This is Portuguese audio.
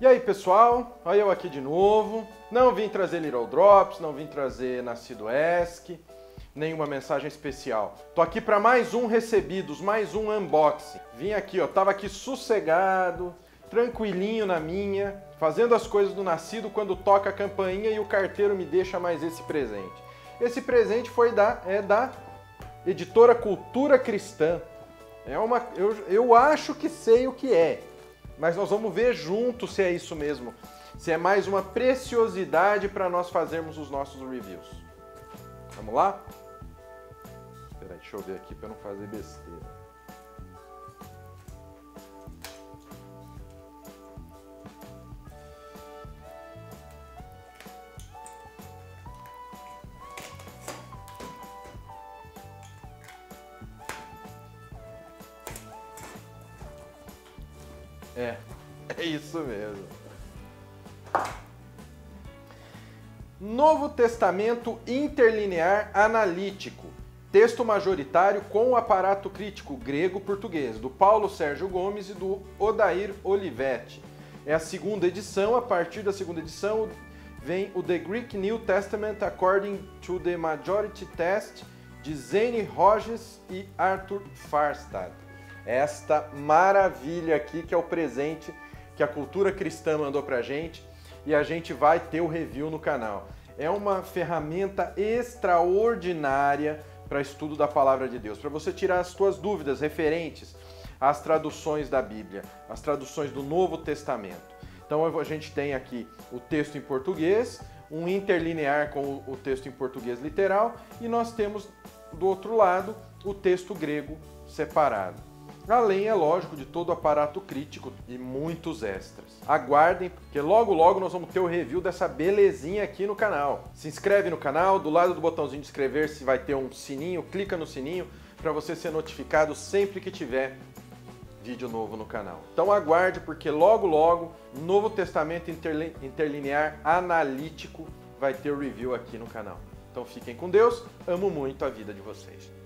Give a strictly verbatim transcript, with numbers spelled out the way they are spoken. E aí pessoal, olha eu aqui de novo. Não vim trazer Little Drops, não vim trazer Nascido Esc, nenhuma mensagem especial. Tô aqui para mais um Recebidos, mais um unboxing. Vim aqui, ó, tava aqui sossegado, tranquilinho na minha, fazendo as coisas do Nascido quando toca a campainha e o carteiro me deixa mais esse presente. Esse presente foi da, é da Editora Cultura Cristã. É uma, eu, eu acho que sei o que é, mas nós vamos ver juntos se é isso mesmo, se é mais uma preciosidade para nós fazermos os nossos reviews. Vamos lá? Peraí, deixa eu ver aqui para não fazer besteira. É, é isso mesmo. Novo Testamento Interlinear Analítico. Texto majoritário com o aparato crítico grego-português, do Paulo Sérgio Gomes e do Odair Olivetti. É a segunda edição. A partir da segunda edição vem o The Greek New Testament According to the Majority Test, de Zane Hodges e Arthur Farstad. Esta maravilha aqui que é o presente que a Cultura Cristã mandou pra gente e a gente vai ter o review no canal. É uma ferramenta extraordinária para estudo da Palavra de Deus, para você tirar as suas dúvidas referentes às traduções da Bíblia, às traduções do Novo Testamento. Então a gente tem aqui o texto em português, um interlinear com o texto em português literal e nós temos do outro lado o texto grego separado. Além, é lógico, de todo o aparato crítico e muitos extras. Aguardem, porque logo logo nós vamos ter o review dessa belezinha aqui no canal. Se inscreve no canal, do lado do botãozinho de inscrever-se vai ter um sininho, clica no sininho para você ser notificado sempre que tiver vídeo novo no canal. Então aguarde, porque logo logo, Novo Testamento Interlinear Analítico vai ter o review aqui no canal. Então fiquem com Deus, amo muito a vida de vocês.